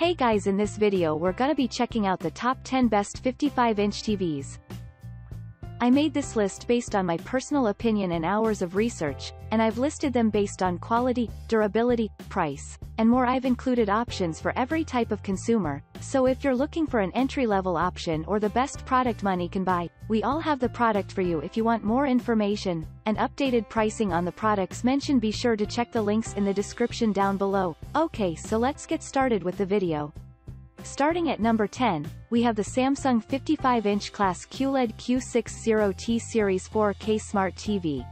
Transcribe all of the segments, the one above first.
Hey guys, in this video we're gonna be checking out the top 10 best 55-inch TVs. I made this list based on my personal opinion and hours of research, and I've listed them based on quality, durability, price, and more. I've included options for every type of consumer, so if you're looking for an entry-level option or the best product money can buy, we all have the product for you. If you want more information and updated pricing on the products mentioned, be sure to check the links in the description down below. Okay, so let's get started with the video. Starting at number 10, we have the Samsung 55 inch class QLED Q60T series 4K smart TV.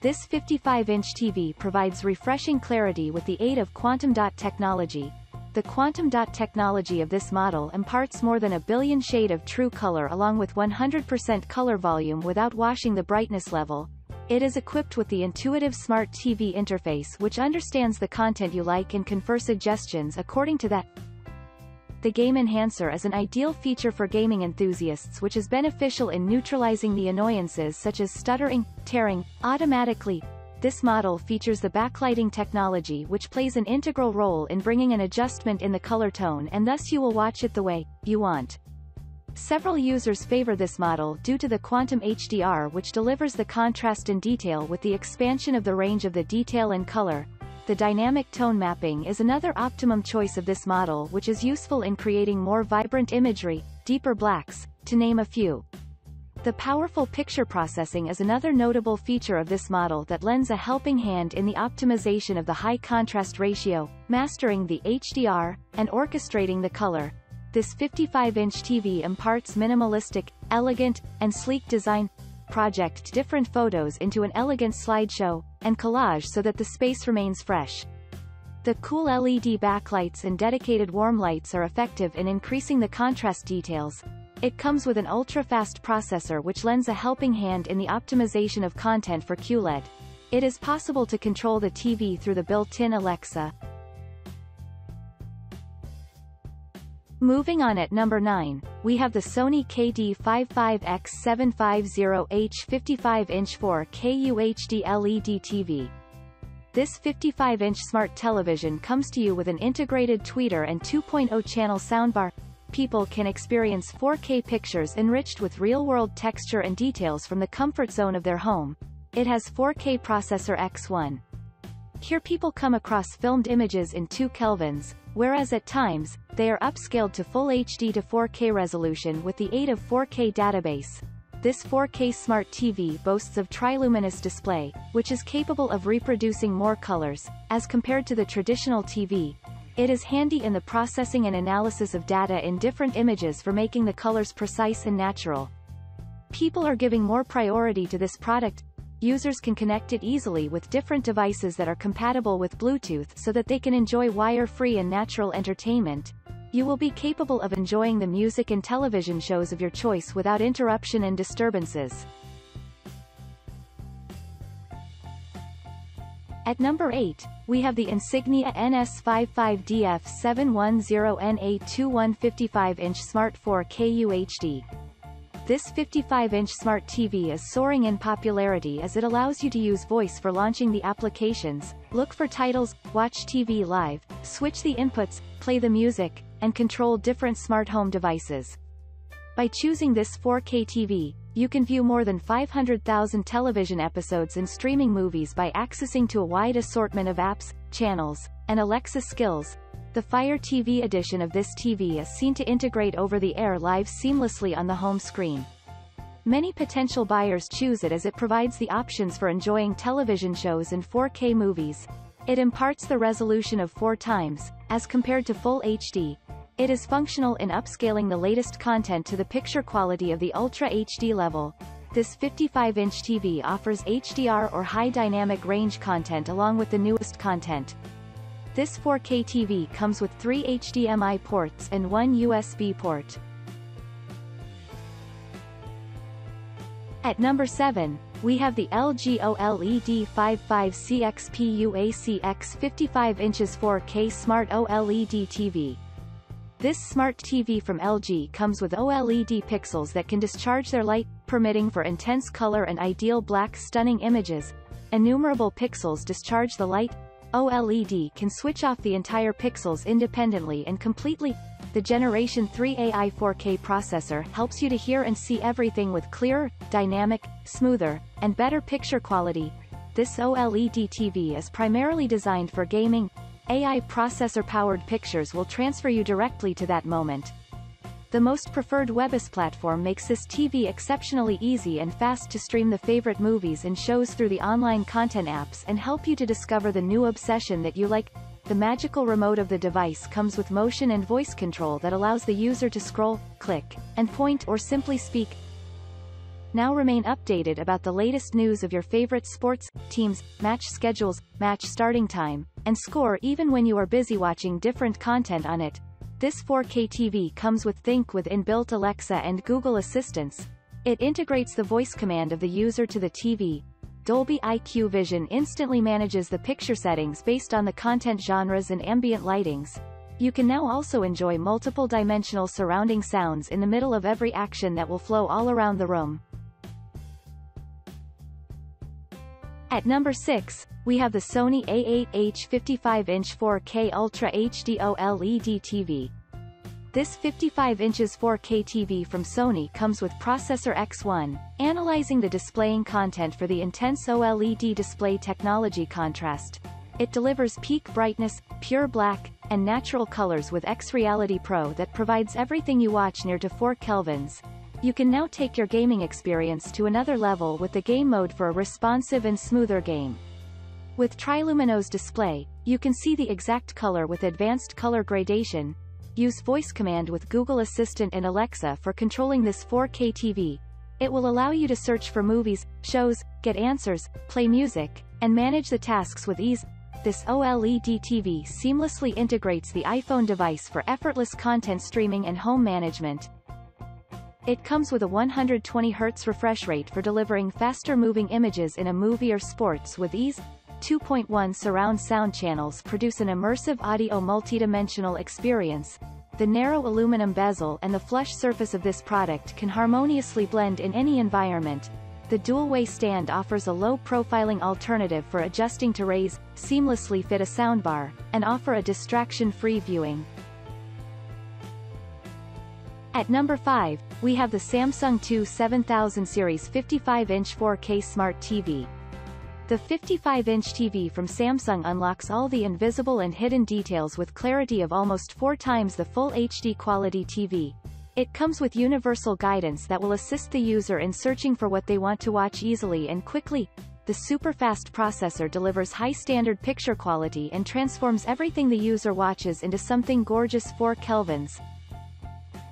This 55 inch TV provides refreshing clarity with the aid of quantum dot technology. The quantum dot technology of this model imparts more than a billion shade of true color along with 100% color volume without washing the brightness level. It is equipped with the intuitive Smart TV interface, which understands the content you like and can confer suggestions according to that. The Game Enhancer is an ideal feature for gaming enthusiasts, which is beneficial in neutralizing the annoyances such as stuttering, tearing, automatically. This model features the backlighting technology, which plays an integral role in bringing an adjustment in the color tone, and thus you will watch it the way you want. Several users favor this model due to the Quantum HDR, which delivers the contrast and detail with the expansion of the range of the detail and color. The dynamic tone mapping is another optimum choice of this model, which is useful in creating more vibrant imagery, deeper blacks, to name a few. The powerful picture processing is another notable feature of this model that lends a helping hand in the optimization of the high contrast ratio, mastering the HDR, and orchestrating the color. This 55-inch TV imparts minimalistic, elegant, and sleek design. Project different photos into an elegant slideshow and collage so that the space remains fresh. The cool LED backlights and dedicated warm lights are effective in increasing the contrast details. It comes with an ultra-fast processor, which lends a helping hand in the optimization of content for QLED. It is possible to control the TV through the built-in Alexa. Moving on, at number 9, we have the Sony KD55X750H 55-inch 4K UHD LED TV. This 55-inch smart television comes to you with an integrated tweeter and 2.0-channel soundbar. People can experience 4K pictures enriched with real-world texture and details from the comfort zone of their home. It has 4K processor X1. Here people come across filmed images in 2 kelvins, whereas at times, they are upscaled to full HD to 4K resolution with the aid of 4K database. This 4K smart TV boasts of triluminous display, which is capable of reproducing more colors, as compared to the traditional TV. It is handy in the processing and analysis of data in different images for making the colors precise and natural. People are giving more priority to this product. Users can connect it easily with different devices that are compatible with Bluetooth so that they can enjoy wire-free and natural entertainment. You will be capable of enjoying the music and television shows of your choice without interruption and disturbances. At number 8, we have the Insignia NS55DF710NA21 55-inch Smart 4K UHD. This 55-inch smart TV is soaring in popularity as it allows you to use voice for launching the applications, look for titles, watch TV live, switch the inputs, play the music, and control different smart home devices. By choosing this 4K TV, you can view more than 500,000 television episodes and streaming movies by accessing to a wide assortment of apps, channels, and Alexa skills. The Fire TV edition of this TV is seen to integrate over-the-air live seamlessly on the home screen. Many potential buyers choose it as it provides the options for enjoying television shows and 4K movies. It imparts the resolution of 4x, as compared to full HD. It is functional in upscaling the latest content to the picture quality of the Ultra HD level. This 55-inch TV offers HDR or high dynamic range content along with the newest content. This 4K TV comes with 3 HDMI ports and 1 USB port. At number 7, we have the LG OLED55CXPUACX 55 inches 4K Smart OLED TV. This smart TV from LG comes with OLED pixels that can discharge their light, permitting for intense color and ideal black stunning images. Innumerable pixels discharge the light, OLED can switch off the entire pixels independently and completely. The Generation 3 AI 4K processor helps you to hear and see everything with clearer, dynamic, smoother, and better picture quality. This OLED TV is primarily designed for gaming. AI processor-powered pictures will transfer you directly to that moment. The most preferred Webis platform makes this TV exceptionally easy and fast to stream the favorite movies and shows through the online content apps and help you to discover the new obsession that you like. The magical remote of the device comes with motion and voice control that allows the user to scroll, click, and point or simply speak. Now remain updated about the latest news of your favorite sports, teams, match schedules, match starting time, and score even when you are busy watching different content on it. This 4K TV comes with Think with inbuilt Alexa and Google Assistants. It integrates the voice command of the user to the TV. Dolby IQ Vision instantly manages the picture settings based on the content genres and ambient lightings. You can now also enjoy multiple dimensional surrounding sounds in the middle of every action that will flow all around the room. At number 6, we have the Sony A8H 55 inch 4K Ultra HD OLED TV. This 55 inches 4K TV from Sony comes with processor X1, analyzing the displaying content for the intense OLED display technology contrast. It delivers peak brightness, pure black, and natural colors with X-Reality Pro that provides everything you watch near to 4 kelvins. You can now take your gaming experience to another level with the game mode for a responsive and smoother game. With Triluminose display, you can see the exact color with advanced color gradation. Use voice command with Google Assistant and Alexa for controlling this 4K TV. It will allow you to search for movies, shows, get answers, play music, and manage the tasks with ease. This OLED TV seamlessly integrates the iPhone device for effortless content streaming and home management. It comes with a 120 Hz refresh rate for delivering faster moving images in a movie or sports with ease. 2.1 surround sound channels produce an immersive audio multidimensional experience. The narrow aluminum bezel and the flush surface of this product can harmoniously blend in any environment. The dual-way stand offers a low-profiling alternative for adjusting to raise, seamlessly fit a soundbar, and offer a distraction-free viewing. At number 5, we have the Samsung 2 7000 Series 55-inch 4K Smart TV. The 55-inch TV from Samsung unlocks all the invisible and hidden details with clarity of almost 4 times the full HD quality TV. It comes with universal guidance that will assist the user in searching for what they want to watch easily and quickly. The super-fast processor delivers high standard picture quality and transforms everything the user watches into something gorgeous 4 kelvins.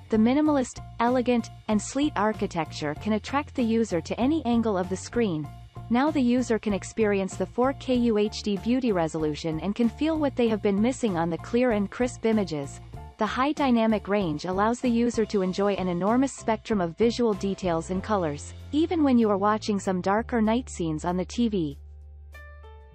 The minimalist, elegant, and sleek architecture can attract the user to any angle of the screen. Now the user can experience the 4K UHD beauty resolution and can feel what they have been missing on the clear and crisp images. The high dynamic range allows the user to enjoy an enormous spectrum of visual details and colors, even when you are watching some dark or night scenes on the TV.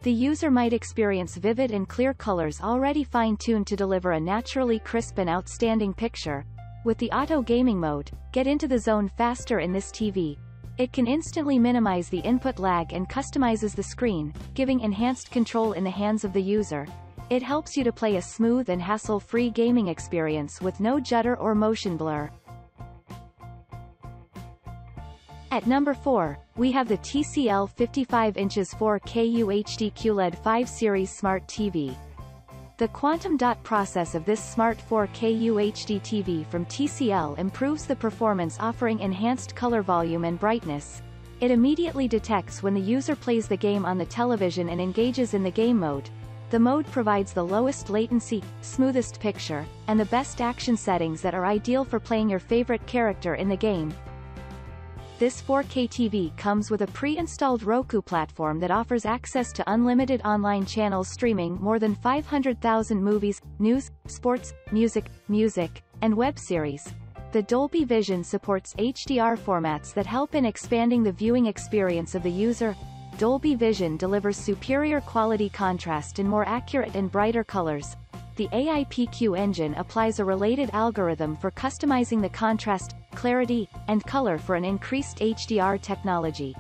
The user might experience vivid and clear colors already fine-tuned to deliver a naturally crisp and outstanding picture. With the auto gaming mode, get into the zone faster in this TV. It can instantly minimize the input lag and customizes the screen, giving enhanced control in the hands of the user. It helps you to play a smooth and hassle-free gaming experience with no judder or motion blur. At number 4, we have the TCL 55 inches 4K UHD QLED 5 Series Smart TV. The quantum dot process of this smart 4K UHD TV from TCL improves the performance, offering enhanced color volume and brightness. It immediately detects when the user plays the game on the television and engages in the game mode. The mode provides the lowest latency, smoothest picture, and the best action settings that are ideal for playing your favorite character in the game. This 4K TV comes with a pre-installed Roku platform that offers access to unlimited online channels streaming more than 500,000 movies, news, sports, music, and web series. The Dolby Vision supports HDR formats that help in expanding the viewing experience of the user. Dolby Vision delivers superior quality contrast in more accurate and brighter colors. The AIPQ engine applies a related algorithm for customizing the contrast, clarity, and color for an increased HDR technology.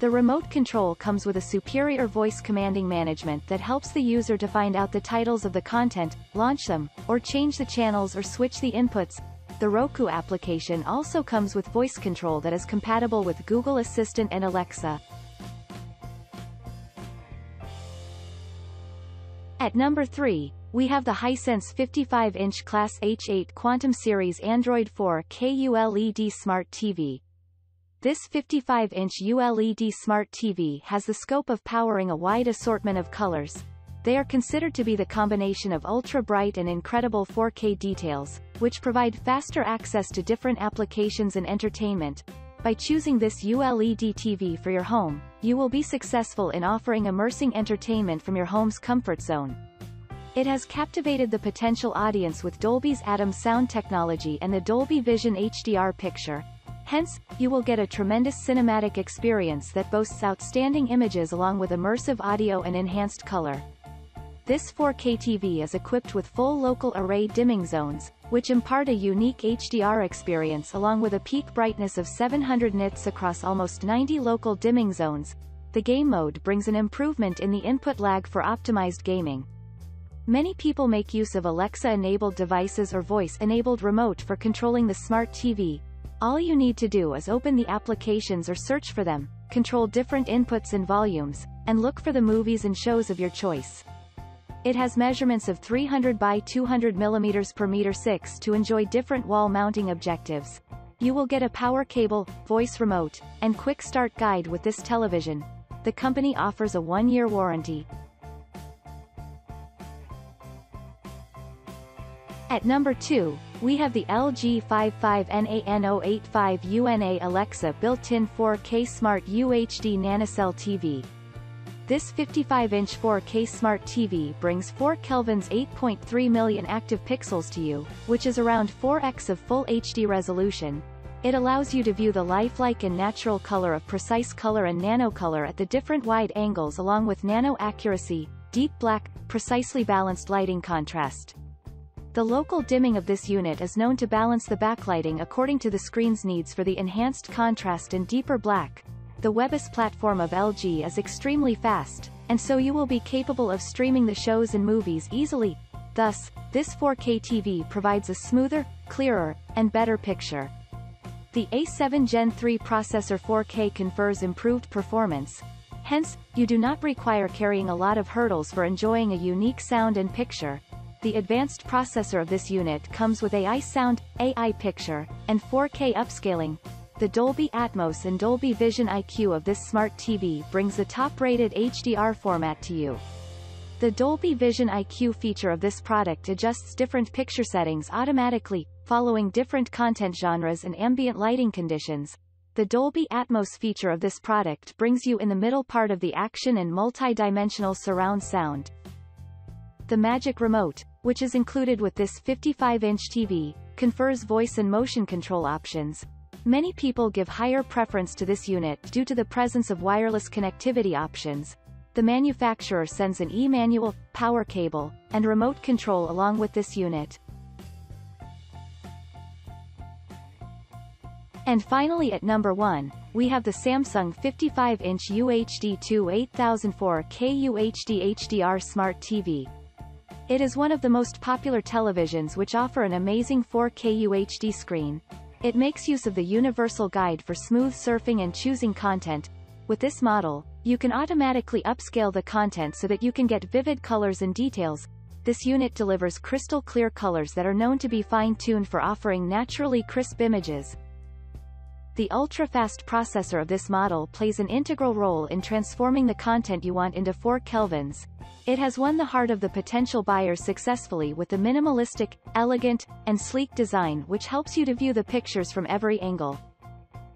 The remote control comes with a superior voice commanding management that helps the user to find out the titles of the content, launch them, or change the channels or switch the inputs. The Roku application also comes with voice control that is compatible with Google Assistant and Alexa. At number 3, we have the Hisense 55 inch Class H8 Quantum Series Android 4K ULED Smart TV. This 55-inch ULED Smart TV has the scope of powering a wide assortment of colors. They are considered to be the combination of ultra-bright and incredible 4K details, which provide faster access to different applications and entertainment. By choosing this ULED TV for your home, you will be successful in offering immersing entertainment from your home's comfort zone. It has captivated the potential audience with Dolby's Atmos sound technology and the Dolby Vision HDR picture. Hence, you will get a tremendous cinematic experience that boasts outstanding images along with immersive audio and enhanced color. This 4K TV is equipped with full local array dimming zones, which impart a unique HDR experience along with a peak brightness of 700 nits across almost 90 local dimming zones. The game mode brings an improvement in the input lag for optimized gaming. Many people make use of Alexa-enabled devices or voice-enabled remote for controlling the smart TV. All you need to do is open the applications or search for them, control different inputs and volumes, and look for the movies and shows of your choice. It has measurements of 300 by 200 mm per meter 6 to enjoy different wall mounting objectives. You will get a power cable, voice remote, and quick start guide with this television. The company offers a 1-year warranty. At number 2, we have the LG 55NANO85UNA Alexa built-in 4K Smart UHD NanoCell TV. This 55-inch 4K Smart TV brings 4 Kelvin's 8.3 million active pixels to you, which is around 4x of full HD resolution. It allows you to view the lifelike and natural color of precise color and nanocolor at the different wide angles along with nano accuracy, deep black, precisely balanced lighting contrast. The local dimming of this unit is known to balance the backlighting according to the screen's needs for the enhanced contrast and deeper black. The WebOS platform of LG is extremely fast, and so you will be capable of streaming the shows and movies easily. Thus, this 4K TV provides a smoother, clearer, and better picture. The A7 Gen 3 processor 4K confers improved performance. Hence, you do not require carrying a lot of hurdles for enjoying a unique sound and picture. The advanced processor of this unit comes with AI sound, AI picture, and 4K upscaling. The Dolby Atmos and Dolby Vision IQ of this smart TV brings the top-rated HDR format to you. The Dolby Vision IQ feature of this product adjusts different picture settings automatically, following different content genres and ambient lighting conditions. The Dolby Atmos feature of this product brings you in the middle part of the action and multi-dimensional surround sound. The Magic Remote, which is included with this 55-inch TV, confers voice and motion control options. Many people give higher preference to this unit due to the presence of wireless connectivity options. The manufacturer sends an e-manual, power cable, and remote control along with this unit. And finally at number 1, we have the Samsung 55-inch UHD TU-8000 4K UHD HDR Smart TV. It is one of the most popular televisions which offer an amazing 4K UHD screen. It makes use of the universal guide for smooth surfing and choosing content. With this model, you can automatically upscale the content so that you can get vivid colors and details. This unit delivers crystal clear colors that are known to be fine-tuned for offering naturally crisp images. The ultra-fast processor of this model plays an integral role in transforming the content you want into 4 Kelvins. It has won the heart of the potential buyers successfully with the minimalistic, elegant, and sleek design which helps you to view the pictures from every angle.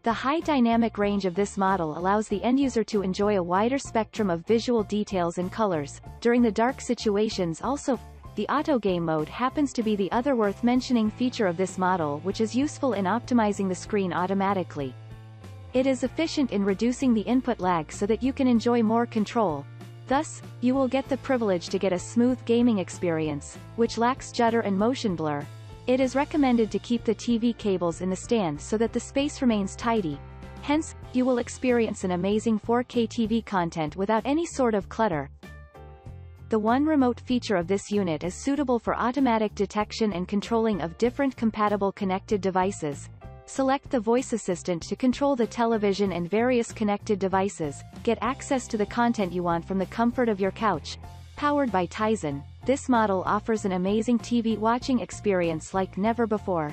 The high dynamic range of this model allows the end user to enjoy a wider spectrum of visual details and colors. During the dark situations also, the auto game mode happens to be the other worth mentioning feature of this model which is useful in optimizing the screen automatically. It is efficient in reducing the input lag so that you can enjoy more control. Thus, you will get the privilege to get a smooth gaming experience, which lacks judder and motion blur. It is recommended to keep the TV cables in the stand so that the space remains tidy. Hence, you will experience an amazing 4K TV content without any sort of clutter. The one remote feature of this unit is suitable for automatic detection and controlling of different compatible connected devices. Select the voice assistant to control the television and various connected devices. Get access to the content you want from the comfort of your couch. Powered by Tizen, this model offers an amazing TV watching experience like never before.